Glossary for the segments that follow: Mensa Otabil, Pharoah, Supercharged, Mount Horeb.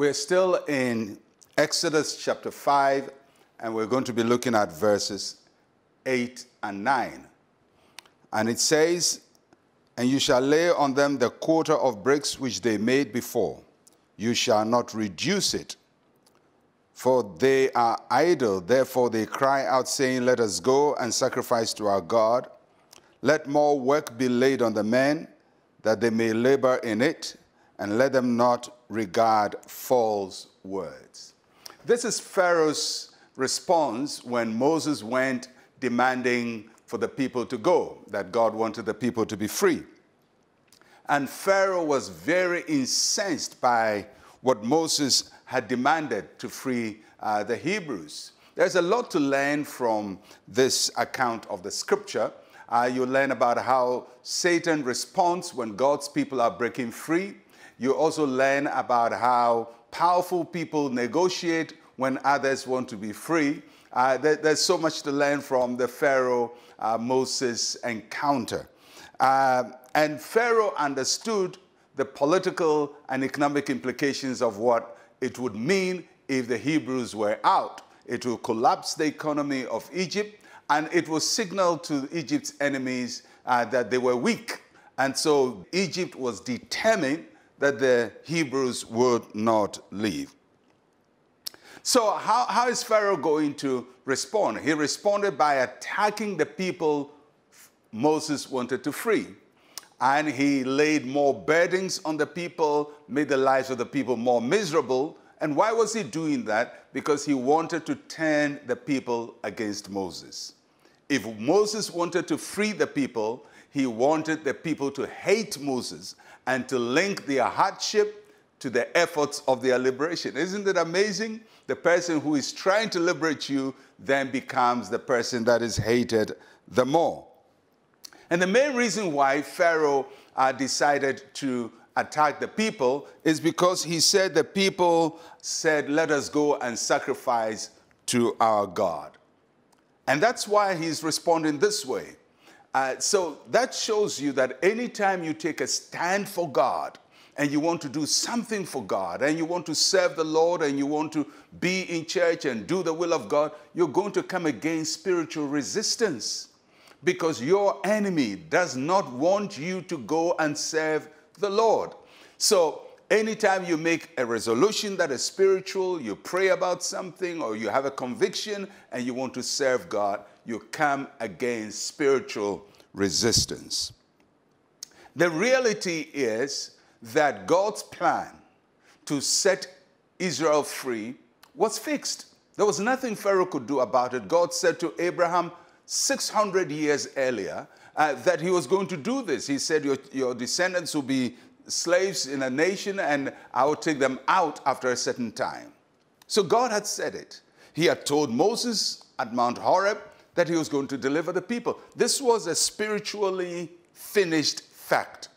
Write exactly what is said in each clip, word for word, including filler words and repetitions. We're still in Exodus chapter five, and we're going to be looking at verses eight and nine. And it says, "And you shall lay on them the quarter of bricks which they made before. You shall not reduce it, for they are idle. Therefore they cry out, saying, Let us go and sacrifice to our God. Let more work be laid on the men, that they may labor in it, and let them not regard false words." This is Pharaoh's response when Moses went demanding for the people to go, that God wanted the people to be free. And Pharaoh was very incensed by what Moses had demanded to free uh, the Hebrews. There's a lot to learn from this account of the scripture. Uh, you learn about how Satan responds when God's people are breaking free. You also learn about how powerful people negotiate when others want to be free. Uh, there, there's so much to learn from the Pharaoh-Moses uh, encounter. Uh, and Pharaoh understood the political and economic implications of what it would mean if the Hebrews were out. It will collapse the economy of Egypt, and it will signal to Egypt's enemies uh, that they were weak. And so Egypt was determined that the Hebrews would not leave. So how, how is Pharaoh going to respond? He responded by attacking the people Moses wanted to free. And he laid more burdens on the people, made the lives of the people more miserable. And why was he doing that? Because he wanted to turn the people against Moses. If Moses wanted to free the people, he wanted the people to hate Moses and to link their hardship to the efforts of their liberation. Isn't it amazing? The person who is trying to liberate you then becomes the person that is hated the more. And the main reason why Pharaoh uh, decided to attack the people is because he said the people said, "Let us go and sacrifice to our God." And that's why he's responding this way. Uh, so that shows you that anytime you take a stand for God, and you want to do something for God, and you want to serve the Lord, and you want to be in church and do the will of God, you're going to come against spiritual resistance, because your enemy does not want you to go and serve the Lord. So anytime you make a resolution that is spiritual, you pray about something, or you have a conviction, and you want to serve God, you come against spiritual resistance. The reality is that God's plan to set Israel free was fixed. There was nothing Pharaoh could do about it. God said to Abraham six hundred years earlier uh, that he was going to do this. He said, your, your descendants will be slaves in a nation, and I will take them out after a certain time. So God had said it. He had told Moses at Mount Horeb that he was going to deliver the people. This was a spiritually finished fact.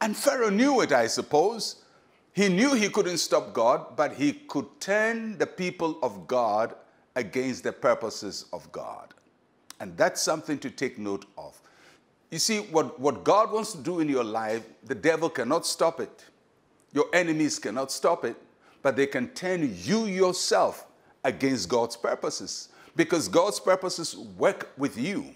And Pharaoh knew it, I suppose. He knew he couldn't stop God, but he could turn the people of God against the purposes of God. And that's something to take note of. You see, what, what God wants to do in your life, the devil cannot stop it. Your enemies cannot stop it, but they can turn you yourself against God's purposes, because God's purposes work with you.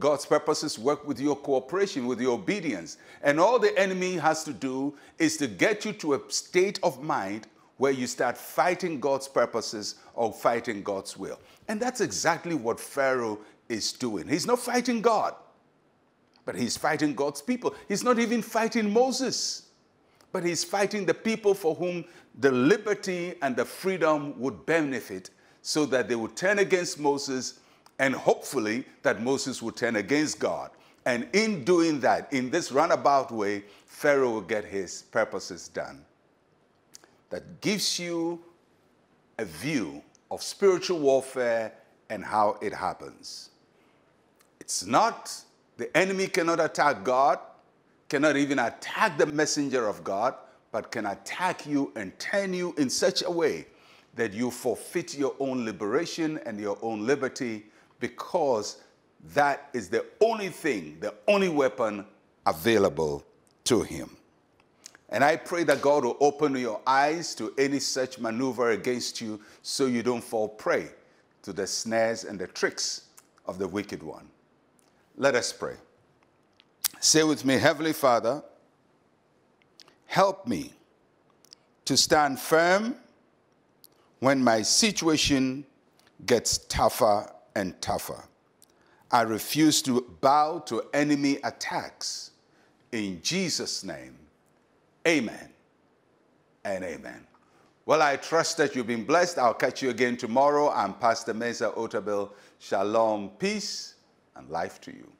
God's purposes work with your cooperation, with your obedience. And all the enemy has to do is to get you to a state of mind where you start fighting God's purposes or fighting God's will. And that's exactly what Pharaoh is doing. He's not fighting God, but he's fighting God's people. He's not even fighting Moses, but he's fighting the people for whom the liberty and the freedom would benefit, so that they would turn against Moses, and hopefully that Moses will turn against God. And in doing that, in this roundabout way, Pharaoh will get his purposes done. That gives you a view of spiritual warfare and how it happens. It's not, the enemy cannot attack God, cannot even attack the messenger of God, but can attack you and turn you in such a way that you forfeit your own liberation and your own liberty, because that is the only thing, the only weapon available to him. And I pray that God will open your eyes to any such maneuver against you so you don't fall prey to the snares and the tricks of the wicked one. Let us pray. Say with me, Heavenly Father, help me to stand firm when my situation gets tougher and tougher. I refuse to bow to enemy attacks. In Jesus' name, amen and amen. Well, I trust that you've been blessed. I'll catch you again tomorrow. I'm Pastor Mensa Otabil. Shalom, peace, and life to you.